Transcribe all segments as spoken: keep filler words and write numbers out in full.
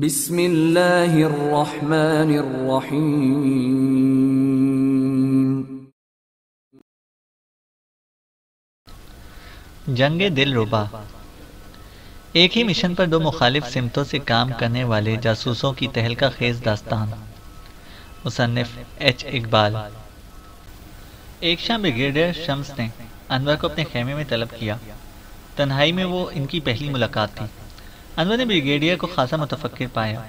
बिस्मिल्लाहिर्रहमानिर्रहीम। जंग ए दिलरुबा। एक ही मिशन पर दो मुखालिफ सिमतों से काम करने वाले जासूसों की तहलका खेज दास्तान। मुसन्निफ एच इकबाल। एक शाम ब्रिगेडियर शम्स ने अनवर को अपने खेमे में तलब किया। तन्हाई में वो इनकी पहली मुलाकात थी। अनवर ने ब्रिगेडियर को खासा मुतफक्किर पाया।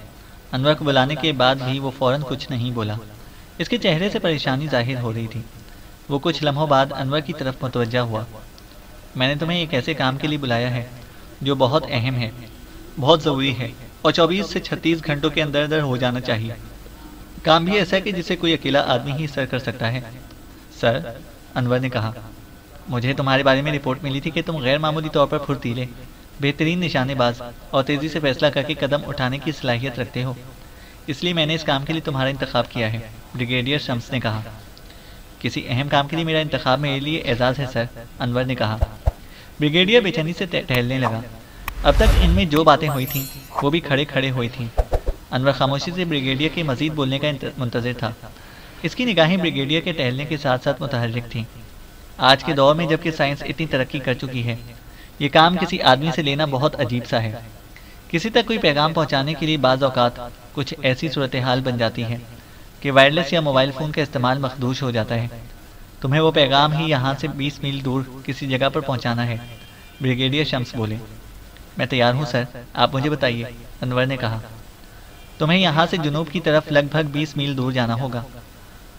अनवर को बुलाने के बाद भी वो फौरन कुछ नहीं बोला। इसके चेहरे से परेशानी जाहिर हो रही थी। वो कुछ लम्हों बाद अनवर की तरफ मुतवज्जा हुआ। मैंने तुम्हें एक ऐसे काम के लिए बुलाया है जो बहुत अहम है, बहुत ज़रूरी है और चौबीस से छत्तीस घंटों के अंदर अंदर हो जाना चाहिए। काम भी ऐसा है कि जिसे कोई अकेला आदमी ही सर कर सकता है। सर, अनवर ने कहा, मुझे तुम्हारे बारे में रिपोर्ट मिली थी कि तुम गैर मामूली तौर पर फुर्तीले, बेहतरीन निशानेबाज और तेज़ी से फैसला करके कदम उठाने की सलाहियत रखते हो, इसलिए मैंने इस काम के लिए तुम्हारा इंतखाब किया है। ब्रिगेडियर शम्स ने कहा, किसी अहम काम के लिए मेरा इंतखाब मेरे लिए एजाज़ है सर, अनवर ने कहा। ब्रिगेडियर बेचैनी से टहलने लगा। अब तक इनमें जो बातें हुई थीं वो भी खड़े खड़े हुई थीं। अनवर खामोशी से ब्रिगेडियर के मजीद बोलने का मुंतज़िर था। इसकी निगाहें ब्रिगेडियर के टहलने के साथ साथ मुतहर्रिक थीं। आज के दौर में जबकि साइंस इतनी तरक्की कर चुकी है, ये काम किसी आदमी से लेना बहुत अजीब सा है। किसी तक कोई पैगाम पहुंचाने के लिए बाज़ औक़ात कुछ ऐसी सूरत हाल बन जाती है कि वायरलेस या मोबाइल फ़ोन का इस्तेमाल मखदूश हो जाता है। तुम्हें वो पैगाम ही यहाँ से बीस मील दूर किसी जगह पर पहुँचाना है, ब्रिगेडियर शम्स बोले। मैं तैयार हूँ सर, आप मुझे बताइए, अनवर ने कहा। तुम्हें यहाँ से जुनूब की तरफ लगभग बीस मील दूर जाना होगा।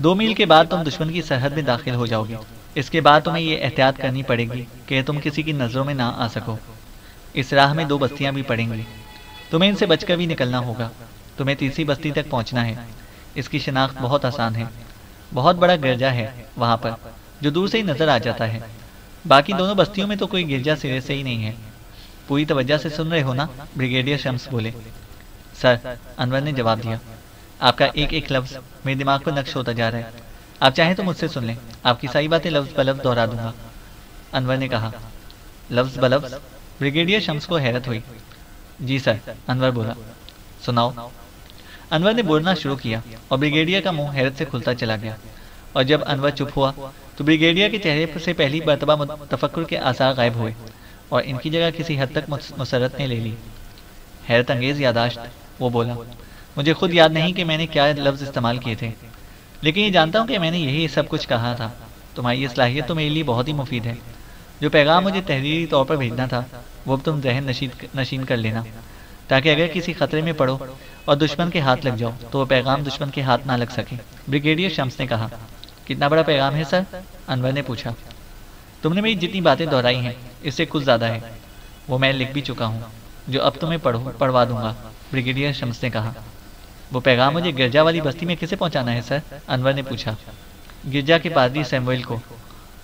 दो मील के बाद तुम दुश्मन की सरहद में दाखिल हो जाओगे। इसके बाद तुम्हें ये एहतियात करनी पड़ेगी कि तुम किसी की नज़रों में ना आ सको। इस राह में दो बस्तियां भी पड़ेंगी, तुम्हें इनसे बचकर भी निकलना होगा। तुम्हें तीसरी बस्ती तक पहुंचना है। इसकी शिनाख्त बहुत आसान है। बहुत बड़ा गिरजा है वहाँ पर जो दूर से ही नज़र आ जाता है। बाकी दोनों बस्तियों में तो कोई गिरजा सिरे से ही नहीं है। पूरी तवज्जा से सुन रहे हो ना, ब्रिगेडियर शम्स बोले। सर, अनवर ने जवाब दिया, आपका एक एक लफ्ज़ मेरे दिमाग पर नक्श होता जा रहा है। आप चाहें तो मुझसे सुन लें, आपकी सारी बातें लफ्ज़ बलफ्ज़ दोहरा दूंगा, अनवर ने कहा। लफ्ज़ बलफ्ज़? ब्रिगेडियर शम्स को हैरत हुई। जी सर, अनवर बोला। सुनाओ, अनवर ने बोलना शुरू किया और ब्रिगेडियर का मुंह हैरत से खुलता चला गया। और जब अनवर चुप हुआ तो ब्रिगेडियर के चेहरे से पहली मरतबा तफक्कुर के आसार गायब हुए और इनकी जगह किसी हद तक मुसरत ने ले ली। हैरत अंगेज़ यादाश्त, वो बोला। मुझे खुद याद नहीं कि मैंने क्या लफ्ज़ इस्तेमाल किए थे, लेकिन ये जानता हूँ कि मैंने यही सब कुछ कहा था। तुम्हारी ये सलाहियत तो मेरे लिए बहुत ही मुफीद है। जो पैगाम मुझे तहरीरी तौर पर भेजना था वो अब तुम जहन नशीन कर लेना, ताकि अगर किसी खतरे में पड़ो और दुश्मन के हाथ लग जाओ तो वो पैगाम दुश्मन के हाथ ना लग सके, ब्रिगेडियर शम्स ने कहा। कितना बड़ा पैगाम है सर, अनवर ने पूछा। तुमने मेरी जितनी बातें दोहराई हैं इससे कुछ ज़्यादा है। वो मैं लिख भी चुका हूँ जो अब तुम्हें पढ़ो पढ़वा दूंगा, ब्रिगेडियर शम्स ने कहा। वो पैगाम मुझे गिरजा वाली बस्ती में किसे पहुंचाना है सर, अनवर ने पूछा। गिरजा के पादरी सैमुएल को,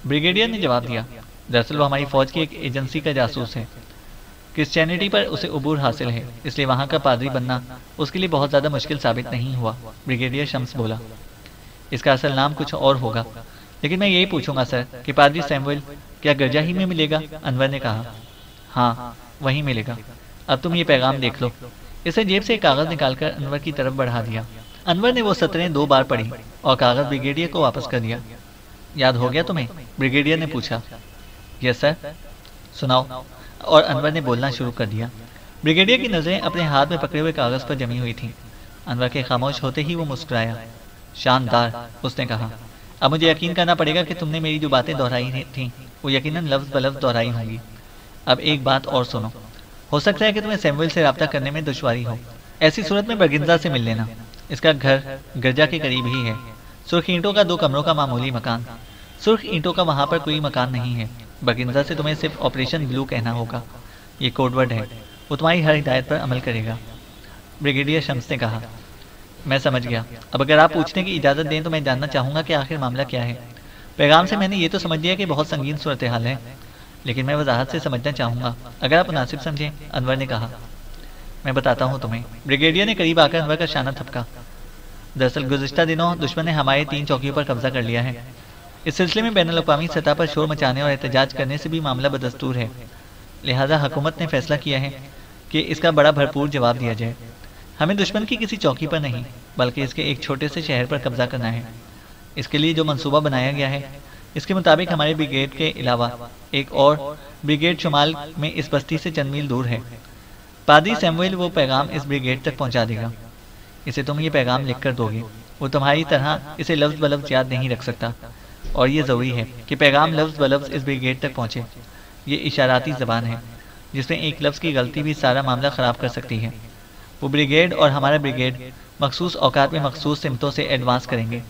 ब्रिगेडियर ने जवाब दिया। दरअसल वो हमारी फौज की एक एजेंसी का जासूस है। क्रिश्चियनिटी पर उसे अबूर हासिल है, इसलिए वहाँ का पादरी बनना उसके लिए बहुत ज़्यादा मुश्किल साबित नहीं हुआ, ब्रिगेडियर शम्स बोला। इसका असल नाम कुछ और होगा, लेकिन मैं यही पूछूंगा सर कि पादरी सैमुएल क्या गिरजा ही में मिलेगा, अनवर ने कहा। हाँ, वहीं मिलेगा। अब तुम ये पैगाम देख लो, इसने जेब से एक कागज़ निकालकर अनवर की तरफ बढ़ा दिया। अनवर ने वो सतरें दो बार पढ़ी और कागज़ ब्रिगेडियर को वापस कर दिया। याद हो गया तुम्हें, ब्रिगेडियर ने पूछा। Yes sir. सुनाओ, और अनवर ने बोलना शुरू कर दिया। ब्रिगेडियर की नज़रें अपने हाथ में पकड़े हुए कागज़ पर जमी हुई थीं। अनवर के खामोश होते ही वो मुस्कुराया। शानदार, उसने कहा। अब मुझे यकीन करना पड़ेगा कि तुमने मेरी जो बातें दोहराई थीं वो यकीनन लफ्ज़ बलफ्ज़ दोहराई होंगी। अब एक बात और सुनो, हो सकता है कि तुम्हें सैमुएल से रब्ता करने में दुश्वारी हो। ऐसी सूरत में बगिंजा से मिल लेना। इसका घर गिरजा के करीब ही है। सुर्ख ईंटों का दो कमरों का मामूली मकान। सुर्ख ईंटों का वहाँ पर कोई मकान नहीं है। बगिंजा से तुम्हें सिर्फ ऑपरेशन ब्लू कहना होगा। ये कोडवर्ड है, वो तुम्हारी हर हिदायत पर अमल करेगा, ब्रिगेडियर शम्स ने कहा। मैं समझ गया। अब अगर आप पूछने की इजाज़त दें तो मैं जानना चाहूँगा कि आखिर मामला क्या है। पैगाम से मैंने ये तो समझ लिया कि बहुत संगीन सूरत हाल है, लेकिन मैं वजाहत से समझना चाहूँगा अगर आप मुनासिब समझें, अनवर ने कहा। मैं बताता हूँ तुम्हें, ब्रिगेडियर ने करीब आकर अनवर का शाना थपका। दरअसल गुज़श्ता दिनों दुश्मन ने हमारे तीन चौकियों पर कब्जा कर लिया है। इस सिलसिले में बैनुल-अक़वामी सतह पर शोर मचाने और एहतजाज करने से भी मामला बदस्तूर है। लिहाजा हुकूमत ने फैसला किया है कि इसका बड़ा भरपूर जवाब दिया जाए। हमें दुश्मन की किसी चौकी पर नहीं बल्कि इसके एक छोटे से शहर पर कब्जा करना है। इसके लिए जो मंसूबा बनाया गया है इसके मुताबिक हमारे ब्रिगेड के अलावा एक और ब्रिगेड शुमाल में इस बस्ती से चंद मील दूर है। पादी सैमुअल वो पैगाम इस ब्रिगेड तक पहुंचा देगा। इसे तुम ये पैगाम लिखकर दोगे। वो तुम्हारी तरह इसे लफ्ज़ बलफ्ज़ याद नहीं रख सकता और ये ज़रूरी है कि पैगाम लफ्ज़ बलफ्ज़ इस ब्रिगेड तक पहुँचे। ये इशाराती ज़बान है जिसमें एक लफ्ज़ की गलती भी सारा मामला ख़राब कर सकती है। वो ब्रिगेड और हमारा ब्रिगेड मखसूस औकात में मखसूस सिमतों से एडवांस करेंगे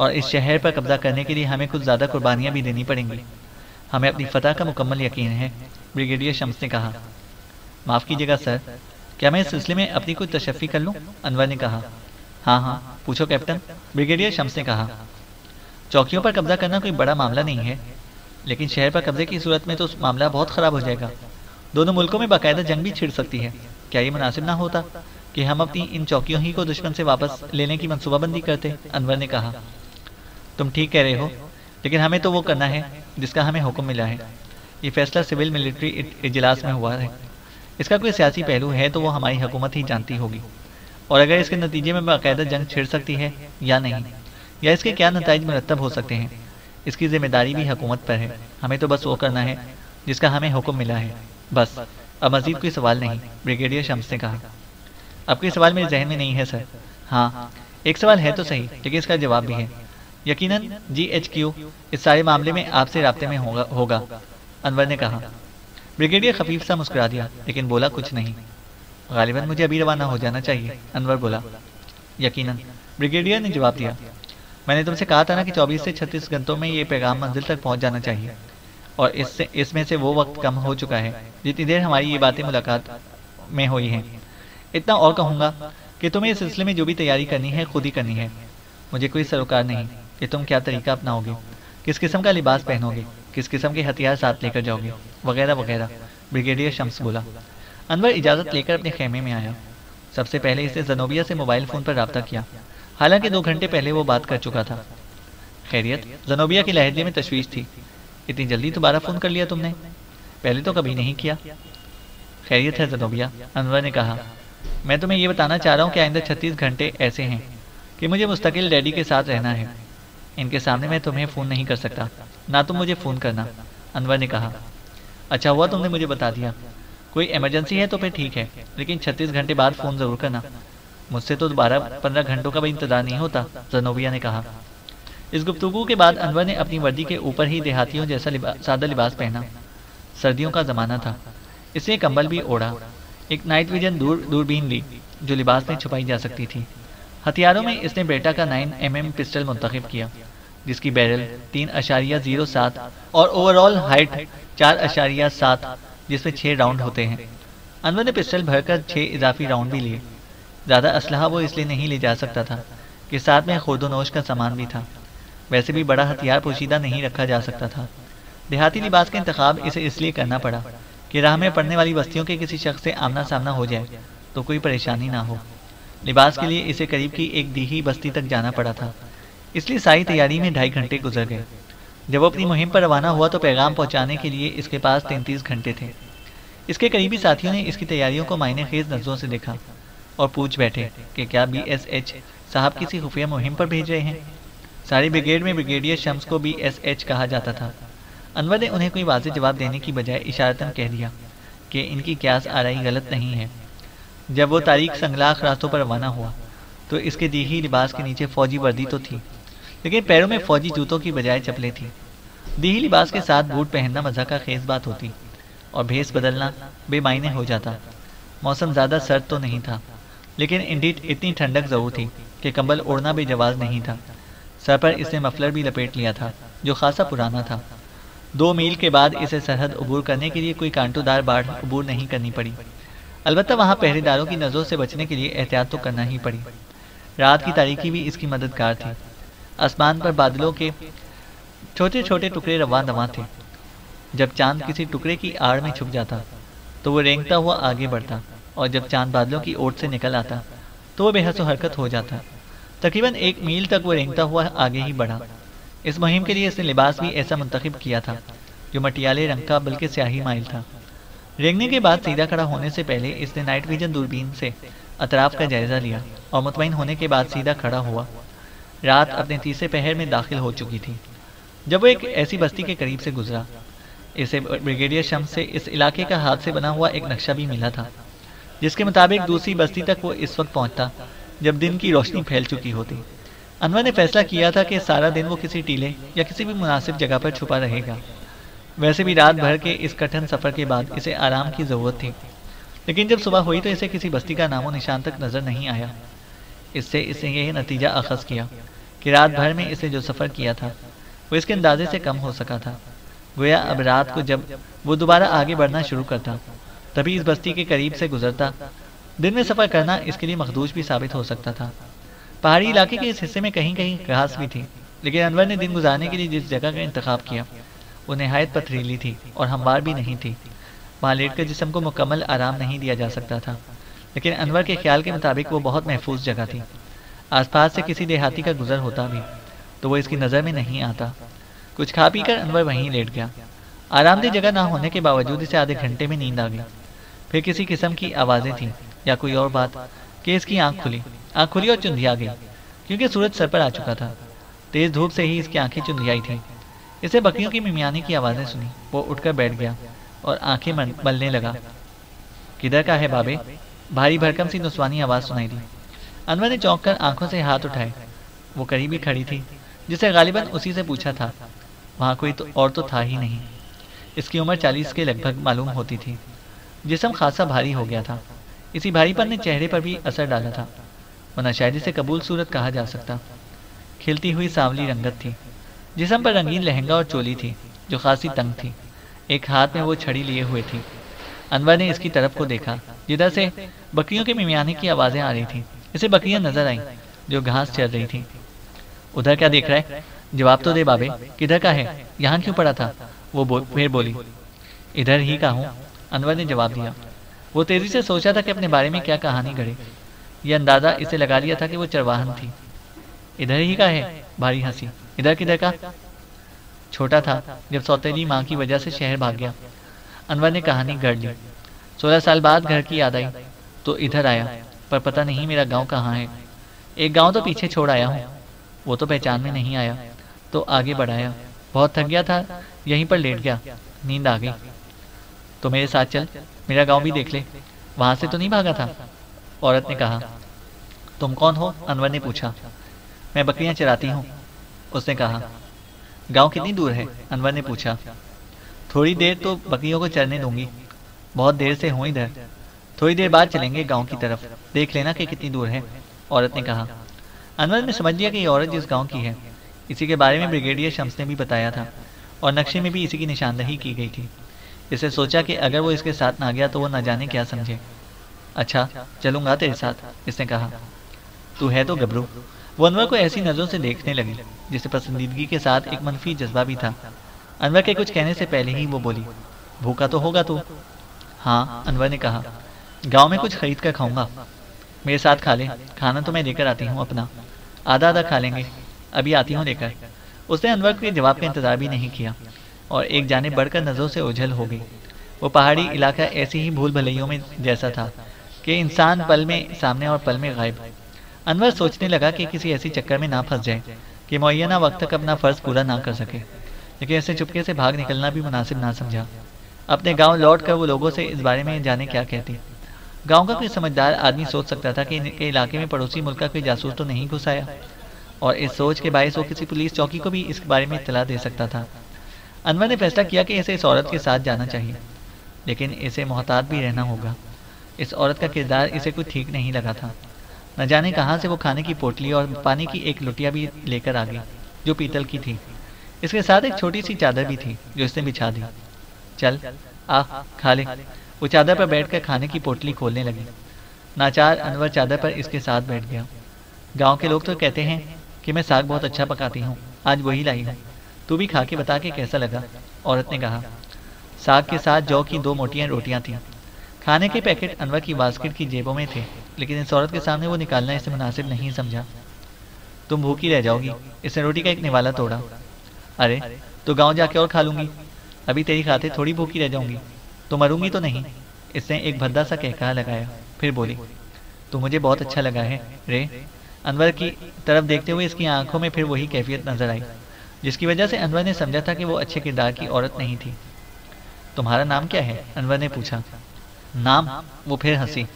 और इस शहर पर कब्जा करने के लिए हमें कुछ ज़्यादा कुर्बानियाँ भी देनी पड़ेंगी। हमें अपनी फ़तह का मुकम्मल यकीन है, ब्रिगेडियर शम्स ने कहा। माफ़ कीजिएगा सर, क्या मैं इस सिलसिले में अपनी कोई तशफ़ी कर लूँ? अनवर ने कहा। हाँ हाँ पूछो कैप्टन, ब्रिगेडियर शम्स ने कहा। चौकियों पर कब्जा करना कोई बड़ा मामला नहीं है, लेकिन शहर पर कब्जे की सूरत में तो मामला बहुत ख़राब हो जाएगा। दोनों मुल्कों में बाकायदा जंग भी छिड़ सकती है। क्या ये मुनासिब ना होता कि हम अपनी इन चौकियों ही को दुश्मन से वापस लेने की मनसूबाबंदी करते? अनवर ने कहा। तुम ठीक कह रहे हो, लेकिन हमें तो वो करना है जिसका हमें हुक्म मिला है। ये फैसला सिविल मिलिट्री इजलास में हुआ है। इसका कोई सियासी पहलू है तो वो हमारी हुकूमत ही जानती होगी, और अगर इसके नतीजे में बाकायदा जंग छिड़ सकती है या नहीं, या इसके क्या नतीजे मुरतब हो सकते हैं, इसकी जिम्मेदारी भी हुकूमत पर है। हमें तो बस वो करना है जिसका हमें हुक्म मिला है। बस, अब मजीद कोई सवाल नहीं, ब्रिगेडियर शम्स ने कहा। अब कोई सवाल मेरे जहन में नहीं है सर। हाँ, एक सवाल है तो सही, लेकिन इसका जवाब भी है। यकीनन जी एच क्यू इस सारे मामले में आपसे राब्ते में होगा, होगा अनवर ने कहा। ब्रिगेडियर खफीफ सा मुस्कुरा दिया लेकिन बोला कुछ नहीं। गालिबन मुझे अभी रवाना हो जाना चाहिए, अनवर बोला। यकीनन, ब्रिगेडियर ने जवाब दिया। मैंने तुमसे कहा था ना कि चौबीस से छत्तीस घंटों में ये पैगाम मंजिल तक पहुंच जाना चाहिए, और इससे इसमें से वो वक्त कम हो चुका है जितनी देर हमारी ये बातें मुलाकात में हुई हैं। इतना और कहूँगा कि तुम्हें इस सिलसिले में जो भी तैयारी करनी है खुद ही करनी है। मुझे कोई सरोकार नहीं कि तुम क्या तरीका अपनाओगे, किस किस्म का लिबास पहनोगे, किस किस्म के हथियार साथ लेकर जाओगे, वगैरह वगैरह, ब्रिगेडियर शम्स बोला। अनवर इजाज़त लेकर अपने खेमे में आया। सबसे पहले इसने जनोबिया से मोबाइल फ़ोन पर रब्ता किया, हालांकि दो घंटे पहले वो बात कर चुका था। खैरियत? जनोबिया के लहजे में तशवीश थी। इतनी जल्दी दोबारा फ़ोन कर लिया तुमने, पहले तो कभी नहीं किया। खैरियत है जनोबिया, अनवर ने कहा। मैं तुम्हें यह बताना चाह रहा हूँ कि आइंदा छत्तीस घंटे ऐसे हैं कि मुझे मुस्तकिल डैडी के साथ रहना है। इनके सामने मैं तुम्हें फ़ोन नहीं कर सकता, ना तुम मुझे फ़ोन करना, अनवर ने कहा। अच्छा हुआ तुमने मुझे बता दिया। कोई इमरजेंसी है तो फिर ठीक है, लेकिन छत्तीस घंटे बाद फ़ोन ज़रूर करना। मुझसे तो दोबारा पंद्रह घंटों का भी इंतज़ार नहीं होता, जनोबिया ने कहा। इस गुफ्तगू के बाद अनवर ने अपनी वर्दी के ऊपर ही देहातियों जैसा लिबा, सादा लिबास पहना। सर्दियों का ज़माना था, इसलिए कंबल भी ओढ़ा। एक नाइट विजन दूर दूरबीन ली जो लिबास में छुपाई जा सकती थी। हथियारों में इसने बेटा का नाइन एम एम पिस्टल मुंतखब किया, जिसकी बैरल तीन अशारिया जीरो सात और ओवरऑल हाइट चार अशारिया सात, जिसमें छः राउंड होते हैं। अनवर ने पिस्टल भरकर छः इजाफी राउंड भी लिए। ज़्यादा असलहा वो इसलिए नहीं ले जा सकता था कि साथ में खुर्दोनोश का सामान भी था। वैसे भी बड़ा हथियार पोशीदा नहीं रखा जा सकता था। देहाती लिबास का इंतखाब इसे इसलिए करना पड़ा कि राह में पड़ने वाली बस्तियों के किसी शख्स से आमना सामना हो जाए तो कोई परेशानी ना हो। लिबास के लिए इसे करीब की एक दीही बस्ती तक जाना पड़ा था, इसलिए सारी तैयारी में ढाई घंटे गुजर गए। जब वो अपनी मुहिम पर रवाना हुआ तो पैगाम पहुंचाने के लिए इसके पास तैंतीस घंटे थे। इसके करीबी साथियों ने इसकी तैयारियों को मायने खेज नज़रों से देखा और पूछ बैठे कि क्या बी एस एच साहब किसी खुफिया मुहिम पर भेज रहे हैं। सारी ब्रिगेड में ब्रिगेडियर शम्स को बी एस एच कहा जाता था। अनवर ने उन्हें कोई वाज़ेह जवाब देने की बजाय इशारतन कह दिया कि इनकी क्यास आराई गलत नहीं है। जब वो तारीख संगलाख रास्तों पर रवाना हुआ तो इसके दीही लिबास के नीचे फौजी वर्दी तो थी, लेकिन पैरों में फौजी जूतों की बजाय चपलें थी। दीही लिबास के साथ बूट पहनना मज़ा का खेज बात होती और भेस बदलना बेमायने हो जाता। मौसम ज़्यादा सर्द तो नहीं था, लेकिन इंडीड इतनी ठंडक ज़रूर थी कि कंबल ओढ़ना बेजवाज़ नहीं था। सर पर इसने मफलर भी लपेट लिया था जो खासा पुराना था। दो मील के बाद इसे सरहद अबूर करने के लिए कोई कांटोदार बाढ़ अबूर नहीं करनी पड़ी। अलबत्ता वहाँ पहरेदारों की नज़रों से बचने के लिए एहतियात तो करना ही पड़ी। रात की तारीकी भी इसकी मददगार थी। आसमान पर बादलों के छोटे छोटे टुकड़े रवां दवां थे। जब चांद किसी टुकड़े की आड़ में छुप जाता तो वो रेंगता हुआ आगे बढ़ता, और जब चांद बादलों की ओट से निकल आता तो वो बेहसो हरकत हो जाता। तकरीबन एक मील तक वो रेंगता हुआ आगे ही बढ़ा। इस मुहिम के लिए इसने लिबास भी ऐसा मुंतखब किया था जो मटियाले रंग का बल्कि स्याही माइल था। रेंगने के बाद सीधा खड़ा होने से पहले इसने नाइट विजन दूरबीन से अतराफ का जायजा लिया और मुतमईन होने के बाद सीधा खड़ा हुआ। रात अपने तीसरे पहर में दाखिल हो चुकी थी जब वो एक ऐसी बस्ती के करीब से गुजरा। इसे ब्रिगेडियर शम्स से इस इलाके का हाथ से बना हुआ एक नक्शा भी मिला था जिसके मुताबिक दूसरी बस्ती तक वो इस वक्त पहुंचता जब दिन की रोशनी फैल चुकी होती। अनवर ने फैसला किया था कि सारा दिन वो किसी टीले या किसी भी मुनासिब जगह पर छुपा रहेगा। वैसे भी रात भर के इस कठिन सफर के बाद इसे आराम की जरूरत थी, लेकिन जब सुबह हुई तो इसे किसी बस्ती का नामो निशान तक नजर नहीं आया। इससे इसने यही नतीजा अखज़ किया कि रात भर में इसे जो सफ़र किया था वो इसके अंदाजे से कम हो सका था। गोया अब रात को जब वो दोबारा आगे बढ़ना शुरू करता तभी इस बस्ती के करीब से गुजरता। दिन में सफ़र करना इसके लिए मखदूश भी साबित हो सकता था। पहाड़ी इलाके के इस हिस्से में कहीं कहीं घास भी थी, लेकिन अनवर ने दिन गुजारने के लिए जिस जगह का इंतखाब किया वो नहायत पथरीली थी और हमवार भी नहीं थी। वहाँ लेट कर जिस्म को मुकम्मल आराम नहीं दिया जा सकता था, लेकिन अनवर के ख्याल के मुताबिक वो बहुत महफूज जगह थी। आसपास से किसी देहाती का गुजर होता भी तो वो इसकी नज़र में नहीं आता। कुछ खा पी कर अनवर वहीं लेट गया। आरामदेह जगह ना होने के बावजूद इसे आधे घंटे में नींद आ गई। फिर किसी किस्म की आवाज़ें थीं या कोई और बात कि इसकी आँख खुली आँख खुली और चुंधिया गई क्योंकि सूरज सर पर आ चुका था। तेज़ धूप से ही इसकी आँखें चुंधियाई थीं। इसे बकरियों की मिमियाने की आवाज़ें सुनी। वो उठकर बैठ गया और आँखें मलने लगा। किधर का है बाबे? भारी भरकम सी नुस्वानी आवाज़ सुनाई दी। अनवर ने चौंक कर आँखों से हाथ उठाए। वो करीब ही खड़ी थी जिसे गालिबन उसी से पूछा था। वहाँ कोई तो और तो था ही नहीं। इसकी उम्र चालीस के लगभग मालूम होती थी। जिस्म खासा भारी हो गया था। इसी भारीपन ने चेहरे पर भी असर डाला था, वरना शायद इसे कबूल सूरत कहा जा सकता। खिलती हुई सांवली रंगत थी। जिस्म पर रंगीन लहंगा और चोली थी जो खासी तंग थी। एक हाथ में वो छड़ी लिए हुए थी। अनवर ने इसकी तरफ को देखा जिधर से बकरियों के मिमियाने की आवाज़ें आ रही थीं। इसे बकरियां नजर आईं जो घास चर रही थीं। उधर क्या देख रहा है? जवाब तो दे बाबे, किधर का है? यहाँ क्यों पड़ा था? वो बो, फिर बोली। इधर ही का हूँ, अनवर ने जवाब दिया। वो तेजी से सोचा था कि अपने बारे में क्या कहानी गढ़े। यह अंदाज़ा इसे लगा लिया था कि वो चरवाहन थी। इधर ही का है, भारी हंसी। इधर किधर का? छोटा था जब सौतेली माँ की वजह से शहर भाग गया, अनवर ने कहानी गढ़ ली। सोलह साल बाद घर की याद आई तो इधर आया, पर पता नहीं मेरा गांव कहाँ है। एक गांव तो पीछे छोड़ आया हूँ, वो तो पहचान में नहीं आया तो आगे बढ़ाया। बहुत थक गया था, यहीं पर लेट गया, नींद आ गई। तो मेरे साथ चल, मेरा गांव भी देख ले। वहाँ से तो नहीं भागा था, औरत ने कहा। तुम कौन हो? अनवर ने पूछा। मैं बकरियाँ चराती हूँ, उसने कहा। गाँव कितनी दूर है? अनवर ने पूछा। थोड़ी देर तो बकरियों को चरने दूंगी, बहुत देर से हूँ इधर। थोड़ी देर बाद चलेंगे गांव की तरफ, देख लेना कि कितनी दूर है, औरत ने कहा। अनवर ने समझ लिया कि ये औरत जिस गांव की है, इसी के बारे में ब्रिगेडियर शम्स ने भी बताया था और नक्शे में भी इसी की निशानदेही की गई थी। इसे सोचा कि अगर वो इसके साथ ना गया तो वो न जाने क्या समझे। अच्छा चलूँगा तेरे साथ, इसने कहा। तू है तो गबरू, वो अनवर को ऐसी नज़रों से देखने लगी जिसे पसंदीदगी के साथ एक मनफी जज्बा भी था। अनवर के कुछ कहने से पहले ही वो बोली, भूखा तो होगा तू? हाँ, अनवर ने कहा। गांव में कुछ खरीद कर खाऊंगा, मेरे साथ खा ले। खाना तो मैं लेकर आती हूँ अपना, आधा आधा खा लेंगे, अभी आती हूँ लेकर। उसने अनवर के जवाब का इंतजार भी नहीं किया और एक जाने बढ़कर नज़रों से ओझल हो गई। वो पहाड़ी इलाका ऐसी ही भूल भलैयों में जैसा था कि इंसान पल में सामने और पल में गायब। अनवर सोचने लगा कि किसी ऐसी चक्कर में ना फंस जाए कि मुय्यना वक्त तक अपना फ़र्ज़ पूरा ना कर सके, लेकिन ऐसे चुपके से भाग निकलना भी मुनासिब ना समझा। अपने गांव लौटकर वो लोगों से इस बारे में जाने क्या कहती। गांव का कोई समझदार आदमी सोच सकता था कि इनके इलाके में पड़ोसी मुल्क का कोई जासूस तो नहीं घुसाया, और इस सोच के बायस वो किसी पुलिस चौकी को भी इस बारे में इतला दे सकता था। अनवर ने फैसला किया कि इसे इस औरत के साथ जाना चाहिए, लेकिन इसे मोहतात भी रहना होगा। इस औरत का किरदार इसे कुछ ठीक नहीं लगा था। न जाने कहाँ से वो खाने की पोटली और पानी की एक लुटिया भी लेकर आ गई जो पीतल की थी। इसके साथ एक छोटी सी चादर भी थी जो इसने बिछा दी। चल आ खा ले, वो चादर पर बैठकर खाने की पोटली खोलने लगी। नाचार अनवर चादर पर इसके साथ बैठ गया। गांव के लोग तो कहते हैं कि मैं साग बहुत अच्छा पकाती हूँ, आज वही लाई हूँ, तू भी खा के बता के कैसा लगा, औरत ने कहा। साग के साथ जौ की दो मोटियाँ रोटियाँ थीं। खाने के पैकेट अनवर की बास्केट की जेबों में थे, लेकिन इस औरत के सामने वो निकालना इसे मुनासिब नहीं समझा। तुम भूखी रह जाओगी, इसने रोटी का एक निवाला तोड़ा। अरे तो गांव जाके और खा लूँगी, अभी तेरी खाते थोड़ी भूखी रह जाऊंगी, तो मरूंगी तो नहीं, इसने एक भद्दा सा कहका लगाया। फिर बोली, तो मुझे बहुत अच्छा लगा है रे। अनवर की तरफ देखते हुए इसकी आंखों में फिर वही कैफियत नजर आई जिसकी वजह से अनवर ने समझा था कि वो अच्छे किरदार की औरत नहीं थी। तुम्हारा नाम क्या है? अनवर ने पूछा। नाम? वो फिर हंसी।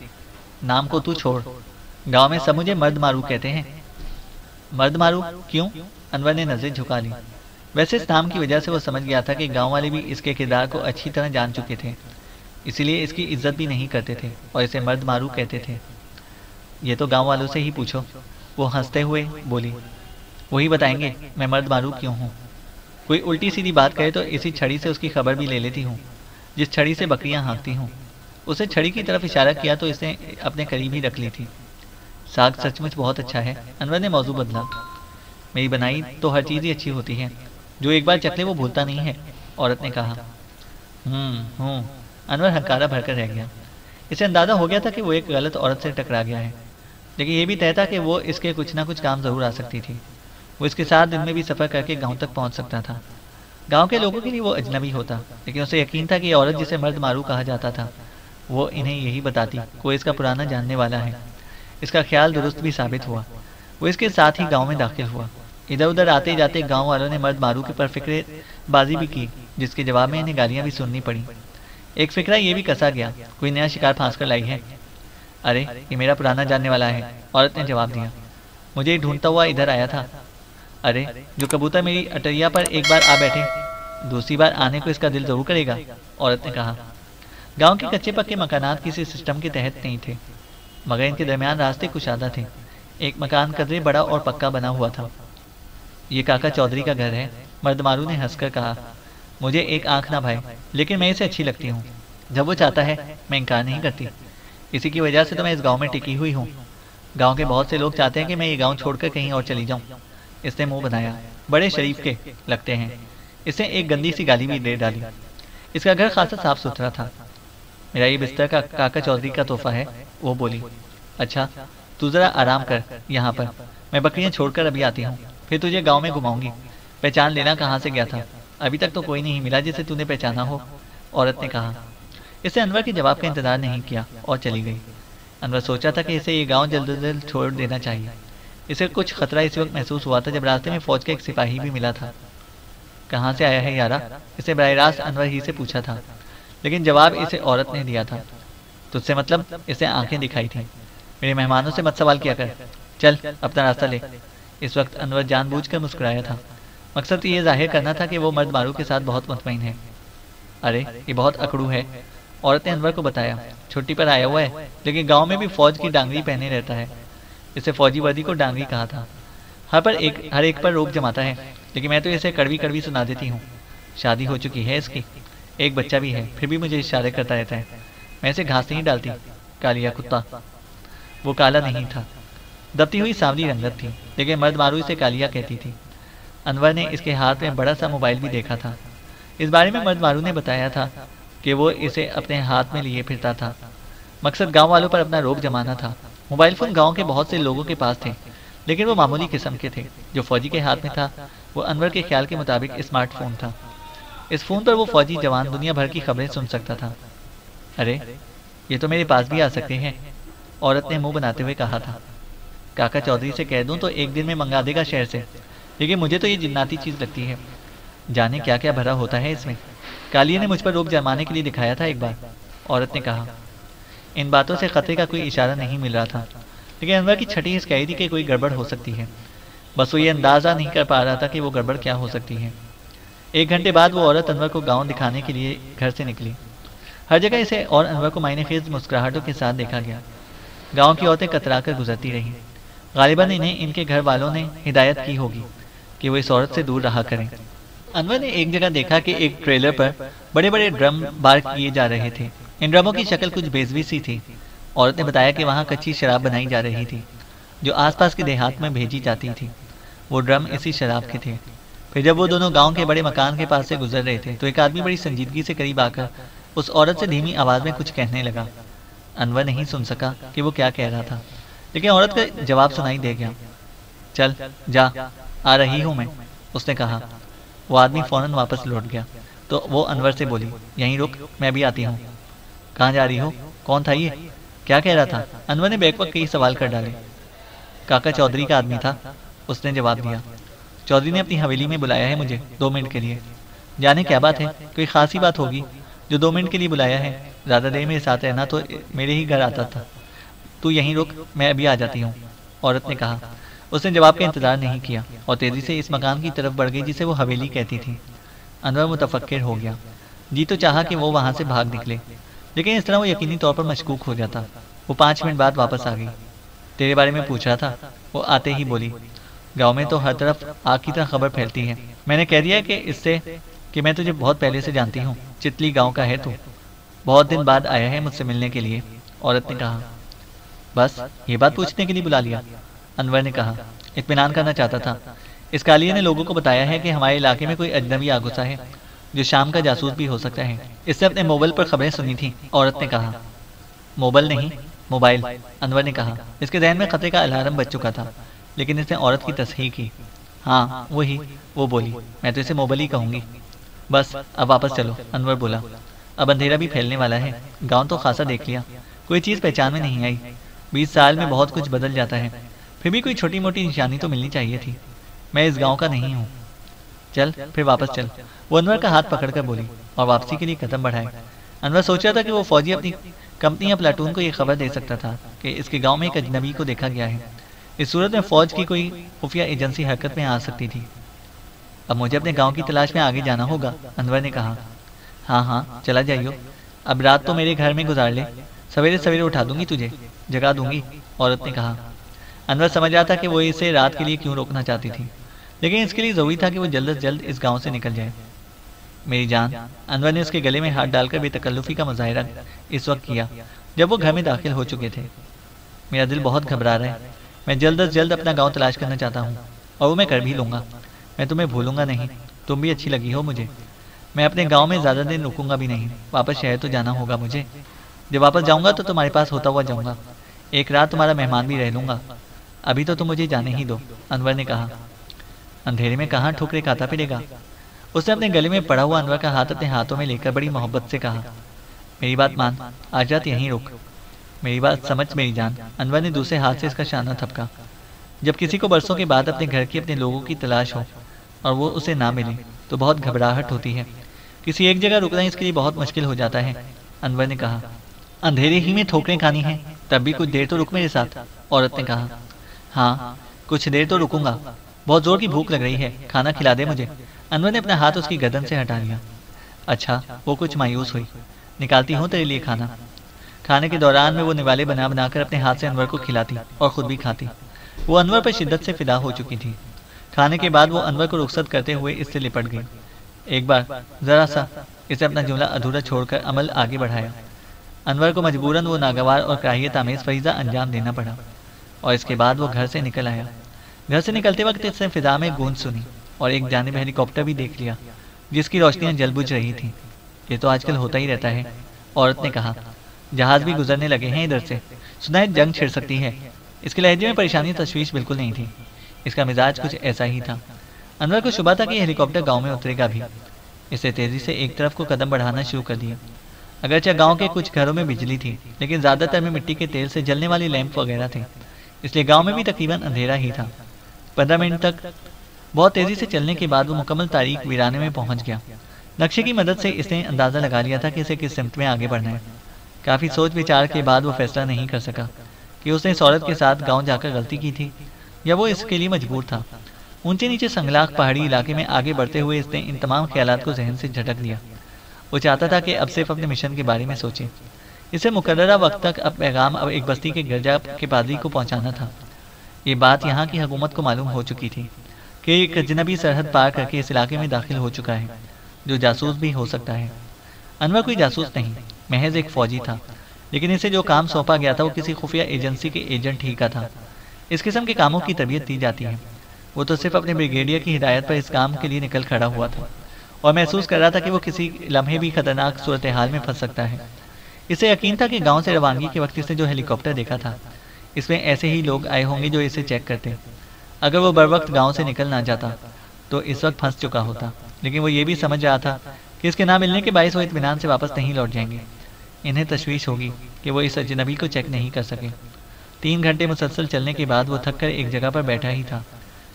नाम को तू छोड़, गांव में सब मुझे मर्द मारू कहते हैं। मर्द मारू? क्यों? अनवर ने नजर झुका ली। वैसे इस नाम की वजह से वो समझ गया था कि गांव वाले भी इसके किरदार को अच्छी तरह जान चुके थे, इसीलिए इसकी इज्जत भी नहीं करते थे और इसे मर्द मारू कहते थे। ये तो गांव वालों से ही पूछो, वो हंसते हुए बोली। वही बताएंगे मैं मर्द मारू क्यों हूँ। कोई उल्टी सीधी बात करे तो इसी छड़ी से उसकी खबर भी ले लेती हूँ जिस छड़ी से बकरियाँ हाँकती हूँ। उसे छड़ी की तरफ इशारा किया तो इसने अपने करीब ही रख ली थी। साग सचमुच बहुत अच्छा है, अनवर ने मौजू बदला। मेरी बनाई तो हर चीज़ ही अच्छी होती है, जो एक बार चख ले वो भूलता नहीं है, औरत ने कहा। हम्म हूँ, अनवर हंकारा भरकर रह गया। इसे अंदाजा हो गया था कि वो एक गलत औरत से टकरा गया है, लेकिन ये भी तय था कि वो इसके कुछ ना कुछ काम जरूर आ सकती थी। वो इसके साथ दिन में भी सफ़र करके गाँव तक पहुँच सकता था। गाँव के लोगों के लिए वो अजनबी होता, लेकिन उसे यकीन था कि ये औरत जिसे मर्द मारू कहा जाता था वो इन्हें यही बताती कोई इसका पुराना जानने वाला है। इसका ख्याल दुरुस्त भी साबित हुआ। वो इसके साथ ही गांव में दाखिल हुआ। इधर उधर आते जाते गांव वालों ने मर्द मारू के पर फिक्रबाजी भी की, जिसके जवाब में इन्हें गालियां भी सुननी पड़ी। एक फिक्रा ये भी कसा गया, कोई नया शिकार फांस कर लाई है। अरे ये मेरा पुराना जानने वाला है, औरत ने जवाब दिया। मुझे ढूंढता हुआ इधर आया था। अरे जो कबूतर मेरी अटरिया पर एक बार आ बैठे, दूसरी बार आने को इसका दिल जरूर करेगा, औरत ने कहा। गांव के कच्चे पक्के मकानात किसी सिस्टम के तहत नहीं थे, मगर इनके दरमियान रास्ते कुशादा थे। एक मकान कदरे बड़ा और पक्का बना हुआ था। ये काका चौधरी का घर है, मर्दमारू ने हंसकर कहा। मुझे एक आंख ना भाई, लेकिन मैं इसे अच्छी लगती हूँ। जब वो चाहता है मैं इनकार नहीं करती। इसी की वजह से तो मैं इस गाँव में टिकी हुई हूँ। गाँव के बहुत से लोग चाहते हैं कि मैं ये गाँव छोड़कर कहीं और चली जाऊँ। इसने मुँह बनाया। बड़े शरीफ के लगते हैं, इसने एक गंदी सी गाली भी दे डाली। इसका घर खासा साफ सुथरा था। मेरा ये बिस्तर का काका चौधरी का तोहफा है, वो बोली। अच्छा तू जरा आराम कर यहाँ पर, मैं बकरियाँ छोड़कर अभी आती हूँ, फिर तुझे गांव में घुमाऊंगी। पहचान लेना कहाँ से गया था, अभी तक तो कोई नहीं मिला जिसे तूने पहचाना हो, औरत ने कहा। इसने अनवर के जवाब का इंतजार नहीं किया और चली गई। अनवर सोचा था कि इसे ये गाँव जल्द अज जल्द छोड़ देना चाहिए। इसे कुछ खतरा इस वक्त महसूस हुआ था जब रास्ते में फौज का एक सिपाही भी मिला था। कहाँ से आया है यारा, इसे बराह रास्त अनवर ही से पूछा था, लेकिन जवाब इसे औरत ने दिया था। तुझसे मतलब, इसने आंखें दिखाई थी। मेरे मेहमानों से मत सवाल किया कर, चल अपना रास्ता ले। इस वक्त अनवर जानबूझकर मुस्कुराया था, मकसद ये जाहिर करना था कि वो मर्द मारू के साथ बहुत मुतमईन है। अरे ये बहुत अकड़ू है, औरत ने अनवर को बताया। छुट्टी पर आया हुआ है, लेकिन गाँव में भी फौज की डांगरी पहने रहता है। इसे फौजी वर्दी को डांगरी कहा था। हर पर एक हर एक पर रोक जमाता है, लेकिन मैं तो इसे कड़वी कड़वी सुना देती हूँ। शादी हो चुकी है इसकी, एक बच्चा भी है, फिर भी मुझे इशारे करता रहता है। मैं इसे घास नहीं डालती, कालिया कुत्ता। वो काला नहीं था, दबती हुई सांवली रंगत थी, लेकिन मर्द मारू इसे कालिया कहती थी। अनवर ने इसके हाथ में बड़ा सा मोबाइल भी देखा था। इस बारे में मर्द मारू ने बताया था कि वो इसे अपने हाथ में लिए फिरता था। मकसद गाँव वालों पर अपना रोब जमाना था। मोबाइल फ़ोन गाँव के बहुत से लोगों के पास थे, लेकिन वो मामूली किस्म के थे। जो फौजी के हाथ में था वो अनवर के ख्याल के मुताबिक स्मार्टफोन था। इस फोन पर वो फौजी जवान दुनिया भर की खबरें सुन सकता था। अरे ये तो मेरे पास भी आ सकते हैं, औरत ने मुंह बनाते हुए कहा था। काका चौधरी से कह दूं तो एक दिन में मंगा देगा शहर से, लेकिन मुझे तो ये जिन्नाती चीज़ लगती है। जाने क्या क्या भरा होता है इसमें। कालिया ने मुझ पर रोक जमाने के लिए दिखाया था एक बार, औरत ने कहा। इन बातों से खतरे का कोई इशारा नहीं मिल रहा था, लेकिन अनवर की छठी हिचकिचाई थी कि कोई गड़बड़ हो सकती है। बस वो ये अंदाज़ा नहीं कर पा रहा था कि वो गड़बड़ क्या हो सकती है। एक घंटे बाद वो औरत अनवर को गांव दिखाने के लिए घर से निकली। हर जगह इसे और अनवर को मायनेखेज मुस्कुराहटों के साथ देखा गया। गांव की औरतें कतराकर गुजरती रहीं। गालिबन इन्हें इनके घर वालों ने हिदायत की होगी कि वो इस औरत से दूर रहा करें। अनवर ने एक जगह देखा कि एक ट्रेलर पर बड़े बड़े ड्रम बार किए जा रहे थे। इन ड्रमों की शक्ल कुछ बेजवी सी थी। औरत ने बताया कि वहाँ कच्ची शराब बनाई जा रही थी जो आसपास के देहात में भेजी जाती थी। वो ड्रम इसी शराब के थे। फिर जब वो दोनों गांव के बड़े मकान के पास से गुजर रहे थे तो एक आदमी बड़ी संजीदगी से करीब आकर उस औरत से धीमी आवाज़ में कुछ कहने लगा। अनवर नहीं सुन सका कि वो क्या कह रहा था, लेकिन औरत का जवाब सुनाई दे गया। चल जा, आ रही हूँ मैं, उसने कहा। वो आदमी फ़ौरन वापस लौट गया तो वो अनवर से बोली, यहीं रुक, मैं भी आती हूँ। कहाँ जा रही हो, कौन था ये? क्या कह रहा था? अनवर ने बैकवक्त कई सवाल कर डाले। काका चौधरी का आदमी था, उसने जवाब दिया। चौधरी ने अपनी हवेली में बुलाया है मुझे दो मिनट के लिए। जाने क्या बात है, कोई खासी बात होगी जो दो मिनट के लिए बुलाया है। ज़्यादा देर मेरे साथ रहना तो मेरे ही घर आता था। तू यहीं रुक, मैं अभी आ जाती हूँ, औरत ने कहा। उसने जवाब का इंतजार नहीं किया और तेज़ी से इस मकान की तरफ बढ़ गई जिसे वो हवेली कहती थी। अनवर मुतफक्किर हो गया। जी तो चाहा कि वो वहाँ से भाग निकले, लेकिन इस तरह वो यकीनी तौर पर मशकूक हो जाता। वो पाँच मिनट बाद वापस आ गई। तेरे बारे में पूछ रहा था, वो आते ही बोली। गांव में तो हर तरफ आग की तरह खबर फैलती है। मैंने कह दिया कि इससे कि मैं तुझे बहुत पहले से जानती हूँ। चितली गांव का है तू, बहुत दिन बाद आया है मुझसे मिलने के लिए, औरत ने कहा। बस ये बात पूछने के लिए बुला लिया, अनवर ने कहा। इत्मीनान करना चाहता था। इस कालिए ने लोगों को बताया है कि हमारे इलाके में कोई अजनबी आ घुसा है जो शाम का जासूस भी हो सकता है। इससे अपने मोबाइल पर खबरें सुनी थी, औरत ने कहा। मोबाइल नहीं, मोबाइल, अनवर ने कहा। इसके जहन में खतरे का अलार्म बज चुका था, लेकिन इसने औरत की तस्हीह की। हाँ वही, वो बोली। मैं तो इसे मोबाइल ही कहूँगी। बस अब वापस चलो, अनवर बोला। अब अंधेरा भी फैलने वाला है। गाँव तो खासा देख लिया, कोई चीज़ पहचान में नहीं आई। बीस साल में बहुत कुछ बदल जाता है, फिर भी कोई छोटी मोटी निशानी तो मिलनी चाहिए थी। मैं इस गाँव का नहीं हूँ, चल फिर वापस चल, वो अनवर का हाथ पकड़कर बोली और वापसी के लिए कदम बढ़ाए। अनवर सोच रहा था कि वो फौजी अपनी कंपनी या प्लाटून को ये खबर दे सकता था कि इसके गांव में एक अजनबी को देखा गया है। इस सूरत में फौज की कोई खुफिया एजेंसी हरकत में आ सकती थी। अब मुझे अपने गांव की तलाश में आगे जाना होगा, अनवर ने कहा। हाँ हाँ चला जाइयो, अब रात तो मेरे घर में गुजार ले, सवेरे सवेरे उठा दूंगी तुझे, जगा दूंगी, औरत ने कहा। अनवर समझ रहा था कि वो इसे रात के लिए क्यों रोकना चाहती थी, लेकिन इसके लिए ज़रूरी था कि वो जल्द से जल्द इस गांव से निकल जाए। मेरी जान, अनवर ने उसके गले में हाथ डालकर बेतकल्लुफ़ी का मुजाहरा इस वक्त किया जब वो घर में दाखिल हो चुके थे। मेरा दिल बहुत घबरा रहा है, मैं जल्द से जल्द अपना गांव तलाश करना चाहता हूं, और वो मैं कर भी लूँगा। मैं तुम्हें भूलूंगा नहीं, तुम भी अच्छी लगी हो मुझे। मैं अपने गाँव में ज़्यादा दिन रुकूंगा भी नहीं, वापस शहर तो जाना होगा मुझे। जब वापस जाऊँगा तो तुम्हारे पास होता हुआ जाऊँगा, एक रात तुम्हारा मेहमान भी रह लूँगा। अभी तो तुम मुझे जाने ही दो, अनवर ने कहा। अंधेरे में कहाँ ठोकरे खाता फिरेगा, उसने अपने गले में पड़ा हुआ अनवर का हाथ अपने हाथों में लेकर बड़ी मोहब्बत से कहा। मेरी बात मान, आज रात यहीं रुक। मेरी बात समझ मेरी जान, अनवर ने दूसरे हाथ से इसका शाना थपका। जब किसी को बरसों के बाद अपने घर की अपने लोगों की तलाश हो और वो उसे ना मिले तो बहुत घबराहट होती है। किसी एक जगह रुकना इसके लिए बहुत मुश्किल हो जाता है, अनवर ने कहा। अंधेरे ही में ठोकरें खानी है, तब भी कुछ देर तो रुक मेरे साथ, औरत ने कहा। हाँ कुछ देर तो रुकूंगा, बहुत जोर की भूख लग रही है, खाना खिला दे मुझे, अनवर ने अपना हाथ उसकी गर्दन से हटा लिया। अच्छा, वो कुछ मायूस हुई। निकालती हूँ तेरे लिए खाना। खाने के दौरान में वो निवाले बना बनाकर अपने हाथ से अनवर को खिलाती और ख़ुद भी खाती। वो अनवर पर शिद्दत से फिदा हो चुकी थी। खाने के बाद वो अनवर को रुखसत करते हुए इससे लिपट गई। एक बार ज़रा सा इसे अपना जुमला अधूरा छोड़कर अमल आगे बढ़ाया। अनवर को मजबूरन वो नागवार और काहियत आमेज़ फरीज़ा अंजाम देना पड़ा, और इसके बाद वो घर से निकल आया। घर से निकलते वक्त इसने फिजा में गूंज सुनी और एक जानिब हेलीकॉप्टर भी देख लिया जिसकी रोशनियाँ जल बुझ रही थी। ये तो आजकल होता ही रहता है, औरत ने कहा। जहाज भी गुजरने लगे हैं इधर से, सुना है जंग छिड़ सकती है। इसके लहजे में परेशानी तशवीश बिल्कुल नहीं थी, इसका मिजाज कुछ ऐसा ही था। अनवर को शुबा था कि हेलीकॉप्टर गाँव में उतरेगा भी। इसने तेज़ी से एक तरफ को कदम बढ़ाना शुरू कर दिया। अगरचे गाँव के कुछ घरों में बिजली थी, लेकिन ज़्यादातर में मिट्टी के तेल से जलने वाले लैंप वगैरह थे, इसलिए गाँव में भी तकरीबन अंधेरा ही था। पंद्रह मिनट तक बहुत तेज़ी से चलने के बाद वो मुकम्मल तारीख वीराने में पहुंच गया। नक्शे की मदद से इसने अंदाज़ा लगा लिया था कि इसे किस सिमत में आगे बढ़ना है। काफ़ी सोच विचार के बाद वो फैसला नहीं कर सका कि उसने इस औरत के साथ गांव जाकर गलती की थी या वो इसके लिए मजबूर था। ऊंचे नीचे संगलाख पहाड़ी इलाके में आगे बढ़ते हुए इसने इन तमाम ख्यालात को जहन से झटक दिया। वो चाहता था कि अब सिर्फ अपने मिशन के बारे में सोचे। इसे मुकर्ररा वक्त तक अब पैगाम अब एक बस्ती के गर्जा के पादरी को पहुँचाना था। ये बात यहाँ की हुकूमत को मालूम हो चुकी थी कि एक अजनबी सरहद पार करके इस इलाके में दाखिल हो चुका है जो जासूस भी हो सकता है। अनवर कोई जासूस नहीं, महज एक फ़ौजी था, लेकिन इसे जो काम सौंपा गया था वो किसी खुफिया एजेंसी के एजेंट ही का था। इस किस्म के कामों की तबीयत दी जाती है। वो तो सिर्फ अपने ब्रिगेडियर की हिदायत पर इस काम के लिए निकल खड़ा हुआ था और महसूस कर रहा था कि वो किसी लम्हे भी खतरनाक सूरत हाल में फंस सकता है। इसे यकीन था कि गाँव से रवानगी के वक्त इसने जो हेलीकॉप्टर देखा था इसमें ऐसे ही लोग आए होंगे जो इसे चेक करते। अगर वो बर वक्त गाँव से निकल ना जाता तो इस वक्त फंस चुका होता, लेकिन वो ये भी समझ रहा था कि इसके ना मिलने के बायस वो इत्मीनान से वापस नहीं लौट जाएंगे। इन्हें तशवीश होगी कि वो इस अजनबी को चेक नहीं कर सके। तीन घंटे मुसलसल चलने के बाद वो थककर एक जगह पर बैठा ही था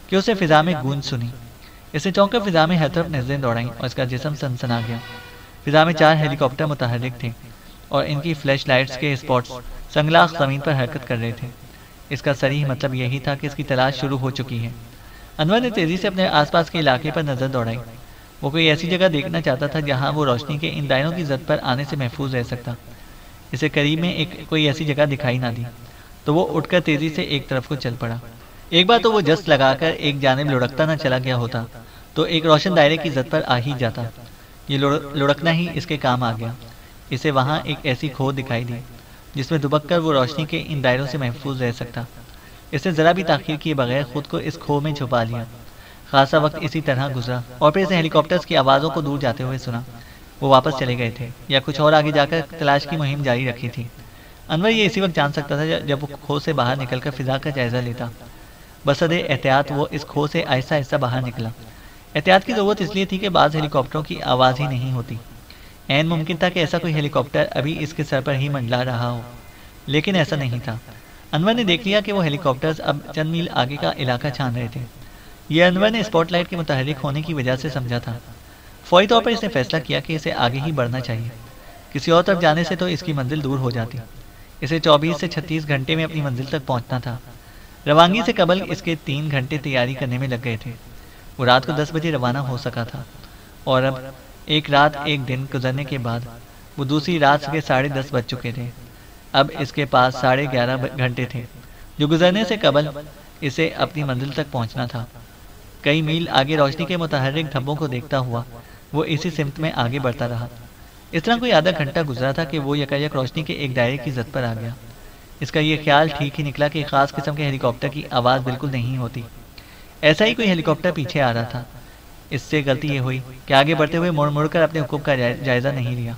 कि उसे फिजा में गूंज सुनी। इसने चौंक कर फिजा में हैतरफ नजरें दौड़ाई और इसका जिस्म सनसना गया। फिजा में चार हेलीकॉप्टर मुतहरिक थे और इनकी फ्लैश लाइट्स के स्पॉट्स संगलाख जमीन पर हरकत कर रहे थे। इसका सरीह मतलब यही था कि इसकी तलाश शुरू हो चुकी है। अनवर ने तेजी से अपने आसपास के इलाके पर नजर दौड़ाई। वो कोई ऐसी जगह देखना चाहता था जहां वो रोशनी के इन दायनों की जद पर आने से महफूज रह सकता। इसे करीब में एक कोई ऐसी जगह दिखाई ना दी तो वो उठकर तेजी से एक तरफ को चल पड़ा। एक बार तो वो जस्ट लगाकर एक जानिब लुढ़कता ना चला गया होता तो एक रोशन दायरे की जद पर आ ही जाता। ये लुढ़कना ही इसके काम आ गया। इसे वहां एक ऐसी खो दिखाई दी जिसमें दुबक कर वो रोशनी के इन दायरों से महफूज रह सकता। इसने जरा भी ताखीर किए बगैर खुद को इस खो में छुपा लिया। खासा वक्त इसी तरह गुजरा और फिर इसने हेलीकॉप्टर्स की आवाज़ों को दूर जाते हुए सुना। वो वापस चले गए थे या कुछ और आगे जाकर तलाश की मुहिम जारी रखी थी। अनवर ये इसी वक्त जान सकता था जब वो खो से बाहर निकलकर फिजा का जायजा लेता। बसदे एहतियात वो इस खो से आहिस्ता आहिस्ता बाहर निकला। एहतियात की ज़रूरत इसलिए थी कि बाज़ हेलीकॉप्टरों की आवाज़ ही नहीं होती। ऐन मुमकिन था कि ऐसा कोई हेलीकॉप्टर अभी इसके सर पर ही मंडला रहा हो, लेकिन ऐसा नहीं था। अनवर ने देख लिया कि वो हेलीकॉप्टर्स अब चंद मील आगे का इलाका छान रहे थे। यह अनवर ने स्पॉटलाइट के मुतहरिक होने की वजह से समझा था। फौरी तौर पर इसने फैसला किया कि इसे आगे ही बढ़ना चाहिए। किसी और तरफ जाने से तो इसकी मंजिल दूर हो जाती। इसे चौबीस से छत्तीस घंटे में अपनी मंजिल तक पहुंचना था। रवानगी से कबल इसके तीन घंटे तैयारी करने में लग गए थे। वो रात को दस बजे रवाना हो सका था और अब एक रात एक दिन गुजरने के बाद वो दूसरी रात के साढ़े दस बज चुके थे। अब इसके पास साढ़े ग्यारह घंटे थे जो गुजरने से कबल इसे अपनी मंजिल तक पहुँचना था। कई मील आगे रोशनी के मुतहरिक धब्बों को देखता हुआ वो इसी सिमत में आगे बढ़ता रहा। इस तरह कोई आधा घंटा गुजरा था कि वो यकायक रोशनी के एक दायरे की जद पर आ गया। इसका ये ख्याल ठीक ही निकला कि ख़ास किस्म के हेलीकॉप्टर की आवाज़ बिल्कुल नहीं होती। ऐसा ही कोई हेलीकॉप्टर पीछे आ रहा था। इससे गलती ये हुई कि आगे बढ़ते हुए मुड़ मुड़ कर अपने हुकूम का जायज़ा नहीं लिया।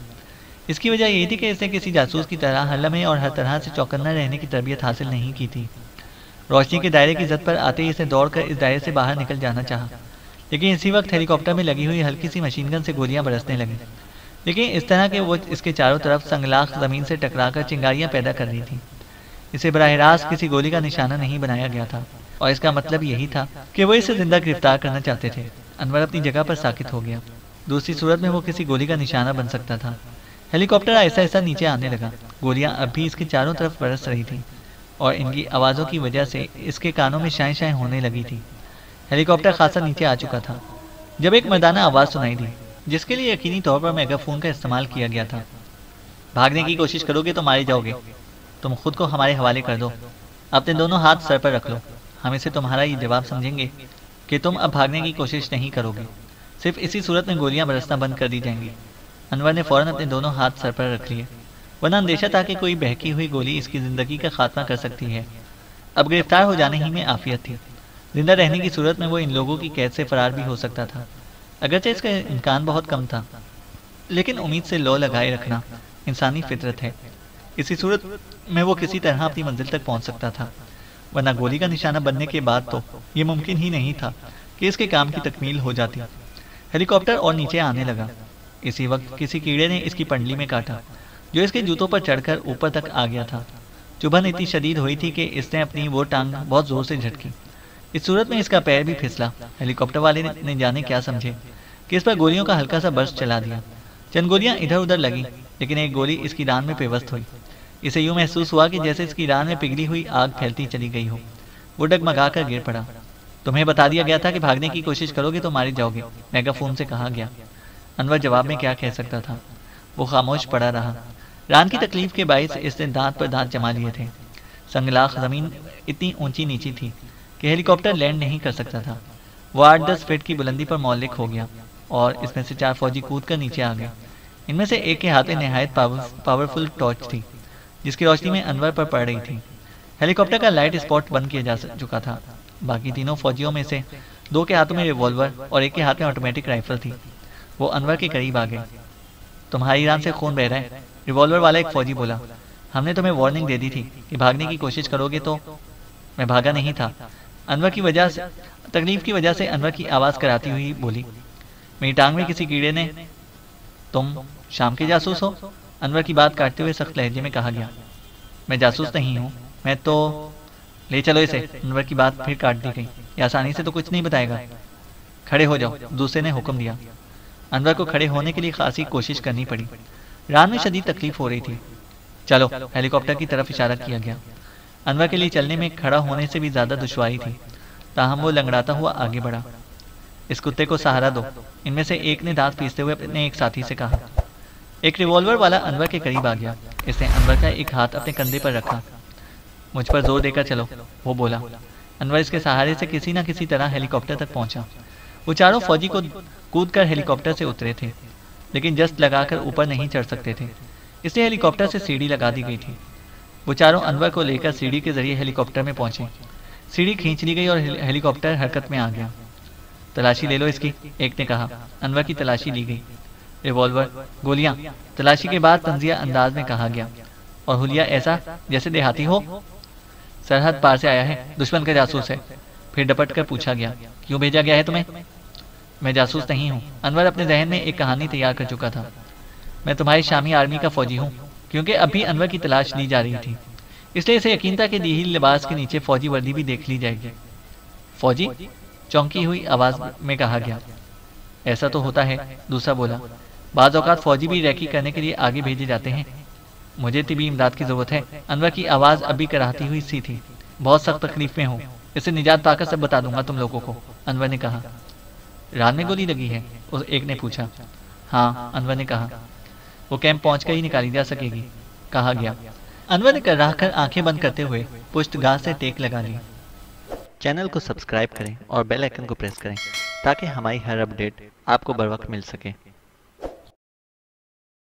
इसकी वजह यही थी कि इसने किसी जासूस की तरह हर लम्हे और हर तरह से चौकन्ना रहने की तरबियत हासिल नहीं की थी। रोशनी के दायरे की जद पर आते ही इसने दौड़कर इस दायरे से बाहर निकल जाना चाहा, लेकिन इसी वक्त हेलीकॉप्टर में लगी हुई हल्की सी मशीनगन से गोलियां बरसने लगीं। लेकिन इस तरह के वो इसके चारों तरफ संगलाख ज़मीन से टकराकर चिंगारियां पैदा कर रही थी। इसे बराह रास्त किसी गोली का निशाना नहीं बनाया गया था और इसका मतलब यही था कि वो इसे जिंदा गिरफ्तार करना चाहते थे। अनवर अपनी जगह पर साकित हो गया। दूसरी सूरत में वो किसी गोली का निशाना बन सकता था। हेलीकॉप्टर ऐसा ऐसा नीचे आने लगा। गोलियाँ अब भी इसके चारों तरफ बरस रही थी और इनकी आवाज़ों की वजह से इसके कानों में शाएं शाएं होने लगी थी। हेलीकॉप्टर खासा नीचे आ चुका था जब एक मर्दाना आवाज़ सुनाई दी, जिसके लिए यकीनी तौर पर मेगाफोन का इस्तेमाल किया गया था। भागने की कोशिश करोगे तो मारे जाओगे। तुम खुद को हमारे हवाले कर दो। अपने दोनों हाथ सर पर रख लो। हम इसे तुम्हारा ये जवाब समझेंगे कि तुम अब भागने की कोशिश नहीं करोगे। सिर्फ इसी सूरत में गोलियाँ बरसना बंद कर दी जाएंगी। अनवर ने फ़ौरन अपने दोनों हाथ सर पर रख लिए, वरना अंदेशा था कि कोई बहकी हुई गोली इसकी ज़िंदगी का खात्मा कर सकती है। अब गिरफ्तार हो जाने ही में आफियत थी। जिंदा रहने की सूरत में वो इन लोगों की कैद से फरार भी हो सकता था, अगरचे इसका इम्कान बहुत कम था। लेकिन उम्मीद से लौ लगाए रखना इंसानी फितरत है। इसी सूरत में वो किसी तरह अपनी मंजिल तक पहुंच सकता था, वरना गोली का निशाना बनने के बाद तो ये मुमकिन ही नहीं था कि इसके काम की तकमील हो जाती। हेलीकॉप्टर और नीचे आने लगा। इसी वक्त किसी कीड़े ने इसकी पंडली में काटा जो इसके जूतों पर चढ़कर ऊपर तक आ गया था। चुभन इतनी शदीद हुई थी कि इसने अपनी वो टांग बहुत जोर से झटकी। इस सूरत में इसका पैर भी फिसला। हेलीकॉप्टर वाले ने जाने क्या समझे कि इस पर गोलियों का हल्का सा बर्स चला दिया। चंद गोलियां इधर उधर लगीं, लेकिन एक गोली इसकी रान में पेवस्त हुई। इसे यूं महसूस हुआ कि जैसे इसकी रान में पिघली हुई आग फैलती चली गई हो। वो डगमगा कर गिर पड़ा। तुम्हें बता दिया गया था कि भागने की कोशिश करोगे तो मारे जाओगे, मेगाफोन से कहा गया। अनवर जवाब में क्या कह सकता था? वो खामोश पड़ा रहा। रान की तकलीफ के बायस इसने दांत पर दांत जमा लिए थे। संगलाख ज़मीन इतनी ऊंची नीची थी कि हेलीकॉप्टर लैंड नहीं कर सकता था। वो आठ दस फीट की बुलंदी पर मौलिक हो गया और इसमें से चार फौजी कूद कर नीचे आ गए। इनमें से एक के हाथ में नहायत पावरफुल टॉर्च थी जिसकी रोशनी में अनवर पर पड़ रही थी। हेलीकॉप्टर का लाइट स्पॉट बंद किया जा चुका था। बाकी तीनों फौजियों में से दो के हाथों में रिवॉल्वर और एक के हाथ में ऑटोमेटिक राइफल थी। वो अनवर के करीब आ गए। तुम्हारी रान से खून बह रहा है, रिवॉल्वर वाला एक फौजी बोला। हमने तुम्हें वार्निंग दे दी थी कि भागने की कोशिश करोगे तो। मैं भागा नहीं था, अनवर की वजह से तकलीफ की वजह से अनवर की आवाज़ कराती हुई बोली। मेरी टांग में किसी कीड़े ने। तुम शाम के जासूस हो? अनवर की बात काटते हुए सख्त लहजे में कहा गया। मैं जासूस नहीं हूँ, मैं तो ले चलो इसे। अनवर की बात फिर काट दी गई। यह आसानी से तो कुछ नहीं बताएगा, खड़े हो जाओ, दूसरे ने हुक्म दिया। अनवर को खड़े होने के लिए खासी कोशिश करनी पड़ी। रात में शदीद तकलीफ हो रही थी। चलो, हेलीकॉप्टर की तरफ इशारा किया गया। अनवर के लिए चलने में खड़ा होने से भी ज्यादा दुश्वारी थी, ताहम वो लंगड़ाता हुआ आगे बढ़ा। इस कुत्ते को सहारा दो, इनमें से एक ने दांत पीसते हुए अपने एक साथी से कहा। एक रिवॉल्वर वाला अनवर के करीब आ गया। इसने अनवर का एक हाथ अपने कंधे पर रखा। मुझ पर जोर देकर चलो, वो बोला। अनवर इसके सहारे से किसी न किसी तरह हेलीकॉप्टर तक पहुंचा। वो चारों फौजी को कूद कर हेलीकॉप्टर से उतरे थे, लेकिन जस्ट लगाकर ऊपर नहीं चढ़ सकते थे, इसलिए हेलीकॉप्टर से सीढ़ी लगा दी गई थी। वो चारों अनवर को लेकर सीढ़ी के जरिए हेलीकॉप्टर में पहुंचे। सीढ़ी खींच ली गई और हेलीकॉप्टर हरकत में आ गया। तलाशी ले लो इसकी, एक ने कहा। अनवर की तलाशी ली गई। रिवॉल्वर, गोलियां। तलाशी के बाद तंजिया अंदाज में कहा गया, और हुलिया ऐसा जैसे देहाती हो, सरहद पार से आया है, दुश्मन का जासूस है। फिर डपट कर पूछा गया, क्यों भेजा गया है तुम्हें? मैं जासूस नहीं हूँ। अनवर अपने जहन में एक कहानी तैयार कर चुका था। मैं तुम्हारी शामी आर्मी का फौजी हूँ। क्योंकि अभी अनवर की तलाश ली जा रही थी, इसलिए इसे यकीन था कि दीही लिबास के नीचे फौजी वर्दी भी देख ली जाएगी। फौजी, चौंकी हुई आवाज में कहा गया। ऐसा तो होता है, दूसरा बोला। बाज़ औक़ात फौजी भी रैकी करने के लिए आगे भेजे जाते हैं। मुझे तिबी इमदाद की जरूरत है। अनवर की आवाज अभी कराहती हुई सी थी। बहुत सख्त तकलीफ में हूँ, इसे निजात पाकर सब बता दूंगा तुम लोगों को, अनवर ने कहा। रात में गोली लगी है, और एक ने पूछा। हाँ, अनवर ने कहा। वो कैंप पहुंचकर ही निकाली जा सकेगी, कहा गया। अनवर ने कराहकर आंखें बंद करते हुए पुष्ठगाह से टेक लगा ली। चैनल को सब्सक्राइब करें और बेल आइकन को प्रेस करें ताकि हमारी हर अपडेट आपको बर वक्त मिल सके।